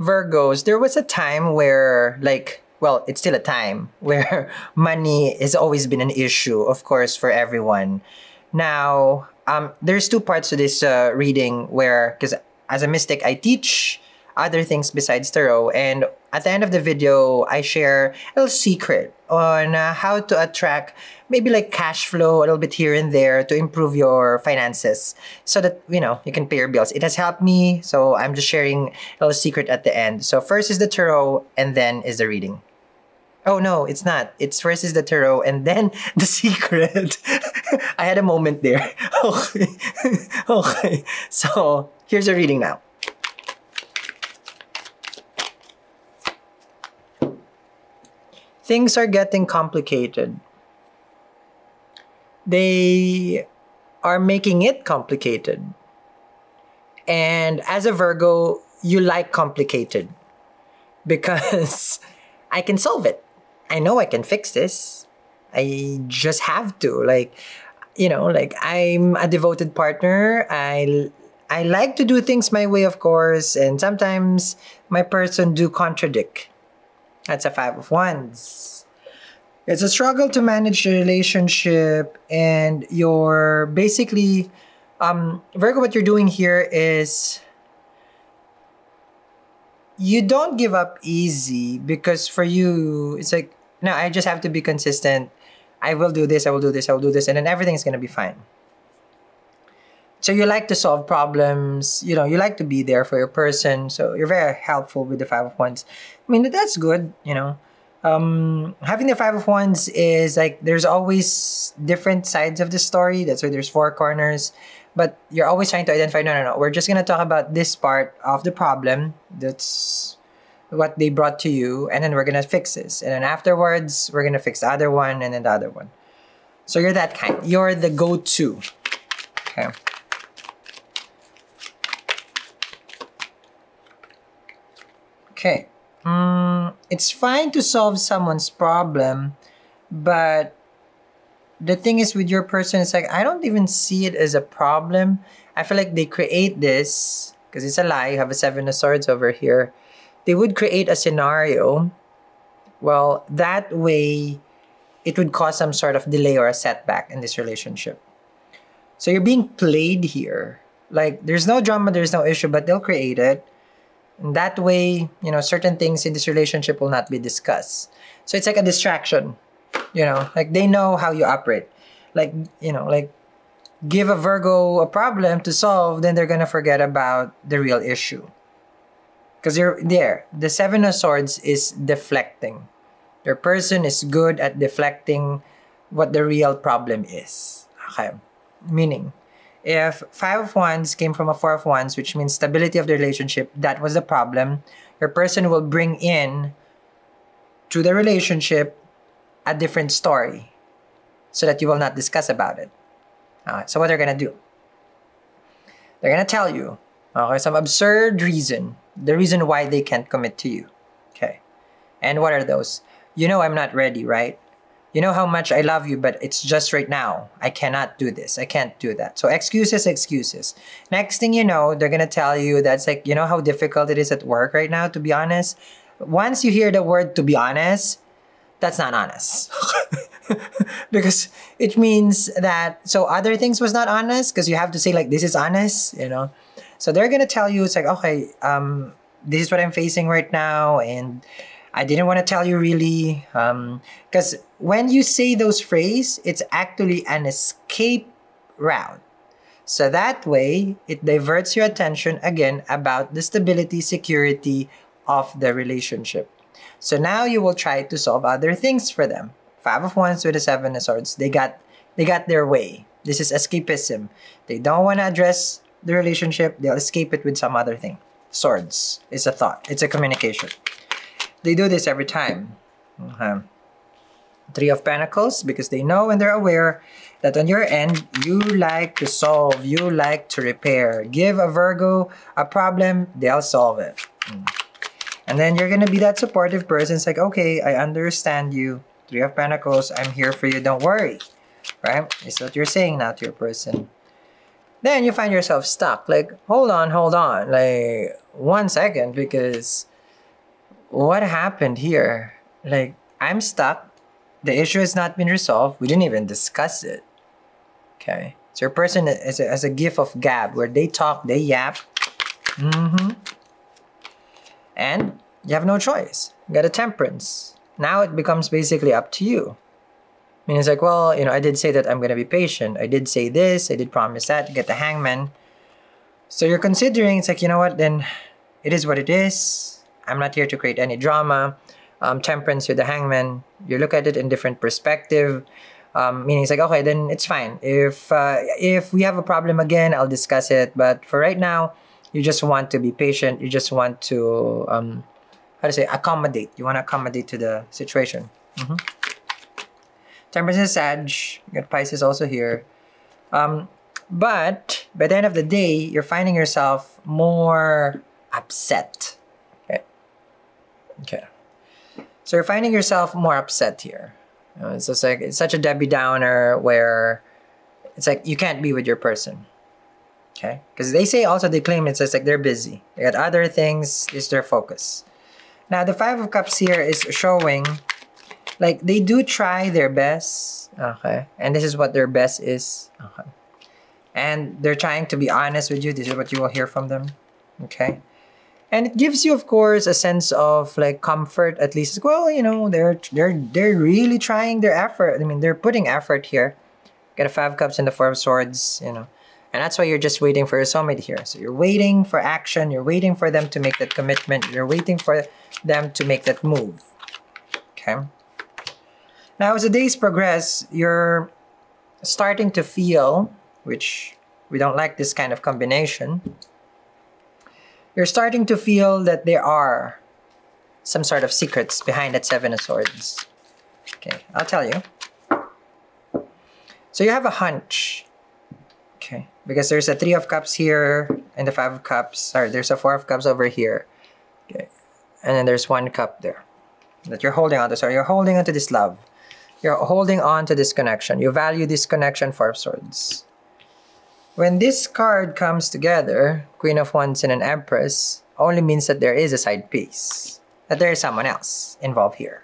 Virgos, there was a time where, like, well, it's still a time where money has always been an issue, of course, for everyone. Now, there's two parts to this reading where, because as a mystic, I teach other things besides tarot, and at the end of the video, I share a little secret on how to attract maybe like cash flow a little bit here and there to improve your finances so that, you know, you can pay your bills. It has helped me, so I'm just sharing a little secret at the end. So first is the tarot and then is the reading. Oh no, it's not. It's first is the tarot and then the secret. I had a moment there. Okay. Okay. So here's the reading now. Things are getting complicated. They are making it complicated. And as a Virgo, you like complicated because I can solve it. I know I can fix this. I just have to. Like, you know, like I'm a devoted partner. I like to do things my way, of course. And sometimes my person do contradict. That's a 5 of Wands. It's a struggle to manage the relationship, and you're basically, Virgo, what you're doing here is you don't give up easy because for you, it's like, no, I just have to be consistent. I will do this, I will do this, I will do this, and then everything's gonna be fine. So you like to solve problems, you know, you like to be there for your person. So you're very helpful with the 5 of Wands. I mean, that's good, you know. Having the 5 of Wands is like, there's always different sides of the story. That's why there's 4 corners. But you're always trying to identify, no, no, no. We're just going to talk about this part of the problem. That's what they brought to you. And then we're going to fix this. And then afterwards, we're going to fix the other one and then the other one. So you're that kind. You're the go-to. Okay. Okay, it's fine to solve someone's problem, but the thing is with your person, it's like, I don't even see it as a problem. I feel like they create this, because it's a lie, you have a 7 of Swords over here. They would create a scenario, well, that way it would cause some sort of delay or a setback in this relationship. So you're being played here. Like, there's no drama, there's no issue, but they'll create it. And that way, you know, certain things in this relationship will not be discussed. So it's like a distraction, you know, like they know how you operate. Like, you know, like give a Virgo a problem to solve, then they're going to forget about the real issue. Because you're there. The 7 of Swords is deflecting. Your person is good at deflecting what the real problem is. Okay. Meaning, if 5 of Wands came from a 4 of Wands, which means stability of the relationship, that was the problem. Your person will bring in to the relationship a different story so that you will not discuss about it. So what they're going to do? They're going to tell you some absurd reason, the reason why they can't commit to you. Okay. And what are those? You know, I'm not ready, right? You know how much I love you, but it's just right now. I cannot do this. I can't do that. So excuses, excuses. Next thing you know, they're going to tell you that's like, you know how difficult it is at work right now, to be honest? Once you hear the word, to be honest, that's not honest. Because it means that, so other things was not honest because you have to say like, this is honest, you know? So they're going to tell you, it's like, okay, this is what I'm facing right now. And I didn't want to tell you really, because when you say those phrases, it's actually an escape route. So that way, it diverts your attention again about the stability, security of the relationship. So now you will try to solve other things for them. 5 of Wands with a 7 of Swords. They got their way. This is escapism. They don't want to address the relationship. They'll escape it with some other thing. Swords is a thought. It's a communication. They do this every time. Okay. 3 of Pentacles, because they know and they're aware that on your end, you like to solve, you like to repair. Give a Virgo a problem, they'll solve it. And then you're going to be that supportive person. It's like, okay, I understand you. 3 of Pentacles, I'm here for you, don't worry. Right? It's what you're saying now to your person. then you find yourself stuck. Like, hold on, like, 1 second, because what happened here? Like, I'm stuck. The issue has not been resolved. We didn't even discuss it. Okay. So your person is a gift of gab, where they talk, they yap. And you have no choice. You got a temperance. Now it becomes basically up to you. I mean, it's like, well, you know, I did say that I'm going to be patient. I did say this. I did promise that. You get the hangman. So you're considering, it's like, you know what, then it is what it is. I'm not here to create any drama. Temperance with the hangman. You look at it in different perspective. Meaning it's like, okay, then it's fine. If we have a problem again, I'll discuss it. But for right now, you just want to be patient. You just want to, how to say, accommodate. You want to accommodate to the situation. Temperance is Sag. Pisces is also here. But by the end of the day, you're finding yourself more upset. Okay. So you're finding yourself more upset here. You know, it's just like, it's such a Debbie Downer where it's like you can't be with your person. Okay. Because they say also, they claim it's just like they're busy. They got other things. It's their focus. Now the Five of Cups here is showing, like, they do try their best, okay? And this is what their best is, okay? And they're trying to be honest with you. This is what you will hear from them, okay? And it gives you, of course, a sense of, like, comfort, at least. Well, you know, they're really trying their effort. I mean, they're putting effort here. Got a Five of Cups and the Four of Swords, you know. And that's why you're just waiting for your soulmate here. So you're waiting for action. You're waiting for them to make that commitment. You're waiting for them to make that move, okay? Now, as the days progress, you're starting to feel, which we don't like this kind of combination, you're starting to feel that there are some sort of secrets behind that Seven of Swords. Okay, I'll tell you. So you have a hunch, okay, because there's a Three of Cups here and the Five of Cups, or there's a Four of Cups over here, okay, and then there's one cup there that you're holding on to. So you're holding on to this love. You're holding on to this connection. You value this connection, Four of Swords. When this card comes together, Queen of Wands and an Empress, only means that there is a side piece, that there is someone else involved here.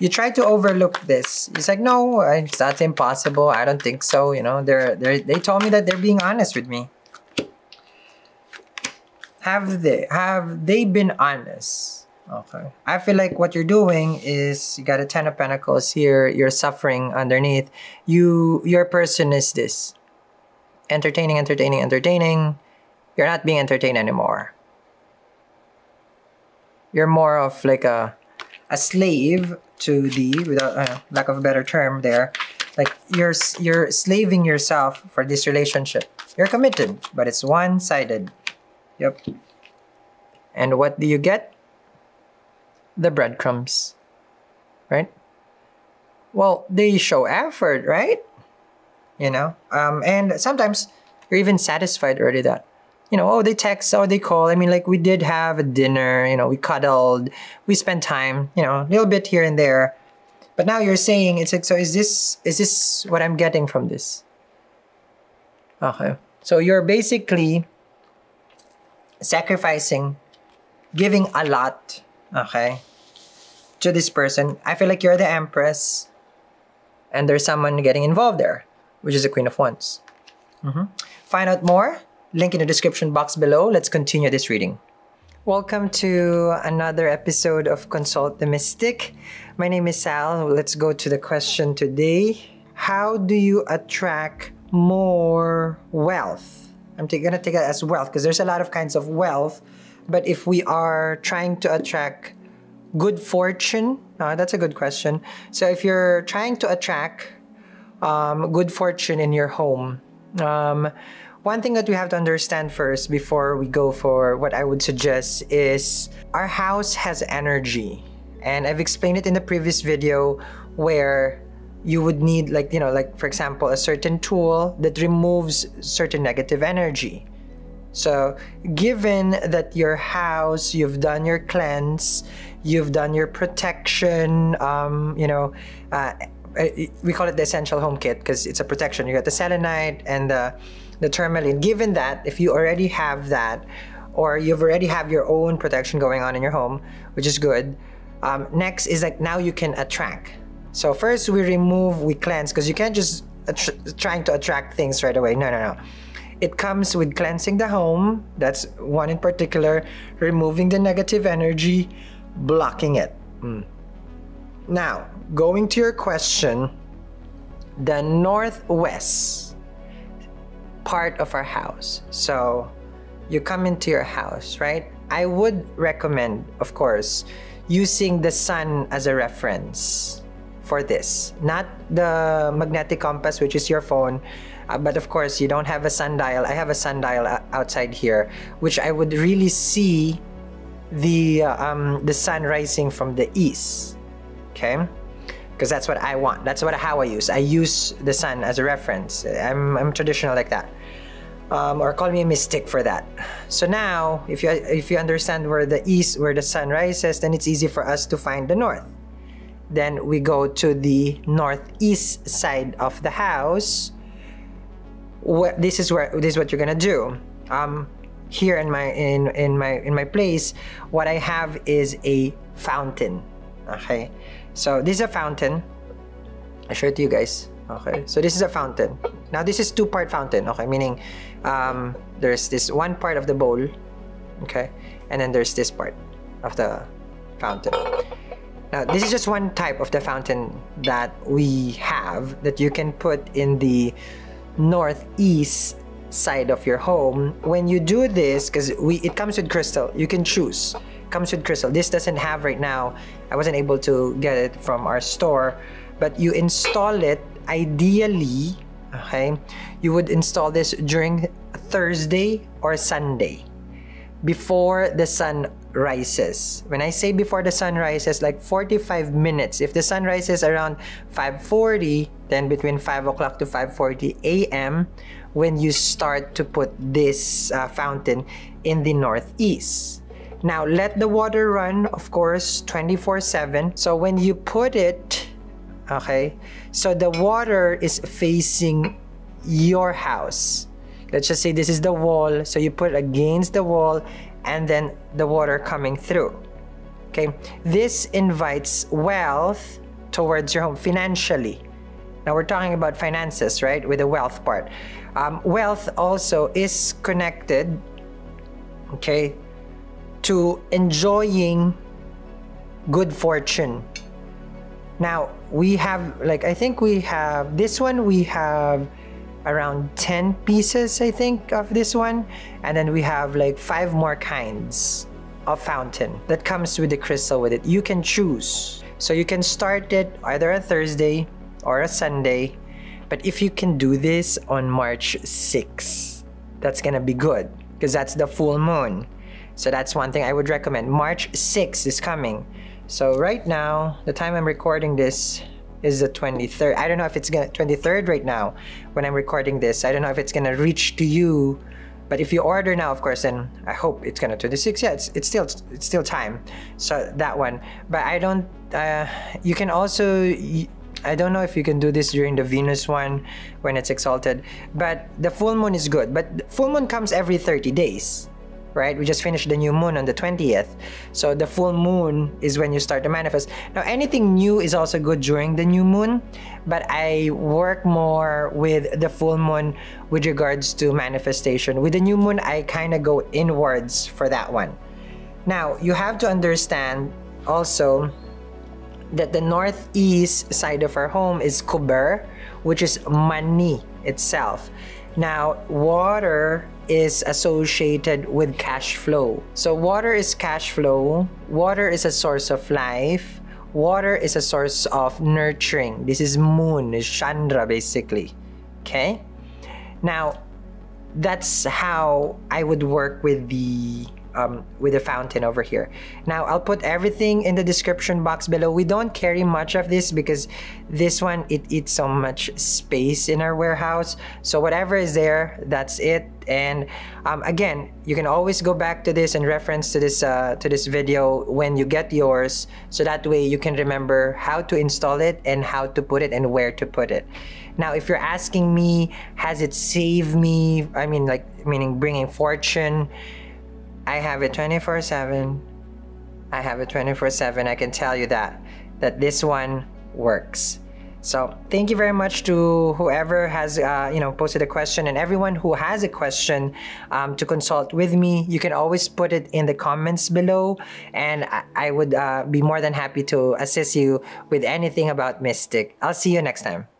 You try to overlook this. It's like, no, that's impossible. I don't think so. You know, they told me that they're being honest with me. Have they been honest? Okay. I feel like what you're doing is, you got a Ten of Pentacles here. You're suffering underneath. Your person is this. Entertaining. You're not being entertained anymore. You're more of like a slave to the, without lack of a better term there. Like, you're slaving yourself for this relationship. You're committed, but it's one-sided. Yep. And what do you get? The breadcrumbs, right? Well, they show effort, right? You know, and sometimes you're even satisfied already that, you know, oh, they text, oh, they call. I mean, like, we did have a dinner, you know, we cuddled, we spent time, you know, a little bit here and there. But now you're saying, it's like, so is this what I'm getting from this? Okay. So you're basically sacrificing, giving a lot, okay, to this person. I feel like you're the Empress and there's someone getting involved there, which is the Queen of Wands. Find out more, link in the description box below. Let's continue this reading. Welcome to another episode of Consult the Mystic. My name is Sal. Let's go to the question today. How do you attract more wealth? I'm going to take it as wealth because there's a lot of kinds of wealth. But if we are trying to attract good fortune, that's a good question. So if you're trying to attract good fortune in your home, one thing that we have to understand first before we go for what I would suggest is our house has energy. And I've explained it in the previous video where you would need, like, you know, like, for example, a certain tool that removes certain negative energy. So given that your house, you've done your cleanse, you've done your protection, you know, we call it the essential home kit because it's a protection. You got the selenite and the tourmaline. Given that if you already have that, or you've already have your own protection going on in your home, which is good. Next is like now you can attract. So first we remove, we cleanse, because you can't just trying to attract things right away. No. It comes with cleansing the home. That's one in particular. Removing the negative energy, blocking it. Now, going to your question, the northwest part of our house. So you come into your house, right? I would recommend, of course, using the sun as a reference for this, not the magnetic compass, which is your phone. But of course, you don't have a sundial. I have a sundial outside here, which I would really see the sun rising from the east, okay? Because that's what I want. That's what how I use. I use the sun as a reference. I'm traditional like that, or call me a mystic for that. So now, if you understand where the east, where the sun rises, then it's easy for us to find the north. Then we go to the northeast side of the house. This is what you're gonna do. Here in my place, what I have is a fountain. Okay. So this is a fountain. I'll show it to you guys. Okay, so this is a fountain. Now this is two-part fountain, okay, meaning there's this one part of the bowl, okay, and then there's this part of the fountain. Now this is just one type of the fountain that we have that you can put in the northeast side of your home. When you do this, because it comes with crystal, you can choose. Comes with crystal. This doesn't have right now. I wasn't able to get it from our store, but you install it ideally, okay? You would install this during Thursday or Sunday before the sun rises. When I say before the sun rises, like 45 minutes. If the sun rises around 5:40, then between 5 o'clock to 5:40 a.m. when you start to put this fountain in the northeast. Now, let the water run, of course, 24/7. So when you put it, okay, so the water is facing your house. Let's just say this is the wall. So you put it against the wall and then the water coming through, okay? This invites wealth towards your home financially. Now we're talking about finances, right? With the wealth part. Wealth also is connected, okay, to enjoying good fortune. Now we have, like, I think we have this one, we have around 10 pieces, I think, of this one, and then we have like 5 more kinds of fountain that comes with the crystal with it. You can choose, so you can start it either a Thursday or a Sunday, but if you can do this on March 6th, that's gonna be good because that's the full moon. So that's one thing I would recommend. March 6th is coming. So right now, the time I'm recording this is the 23rd. I don't know if it's gonna 23rd right now when I'm recording this. I don't know if it's gonna reach to you, but if you order now, of course, then I hope it's gonna 26. Yeah, it's still time. So that one, but I don't. You can also. I don't know if you can do this during the Venus one when it's exalted, but the full moon is good. But full moon comes every 30 days. Right, we just finished the new moon on the 20th, so the full moon is when you start to manifest. Now anything new is also good during the new moon, but I work more with the full moon with regards to manifestation. With the new moon, I kind of go inwards for that one. Now you have to understand also that the northeast side of our home is Kuber, which is money itself. Now water is associated with cash flow. So water is cash flow. Water is a source of life. Water is a source of nurturing. This is moon, is Chandra basically, okay? Now, that's how I would work with the with a fountain over here. Now I'll put everything in the description box below. We don't carry much of this because this one, it eats so much space in our warehouse. So whatever is there, that's it. And again, you can always go back to this and reference to this video when you get yours, so that way you can remember how to install it and how to put it and where to put it. Now, if you're asking me, has it saved me? I mean, like, meaning bringing fortune. I have it 24/7. I have it 24/7. I can tell you that this one works. So thank you very much to whoever has posted a question, and everyone who has a question to consult with me. You can always put it in the comments below, and I would be more than happy to assist you with anything about Mystic. I'll see you next time.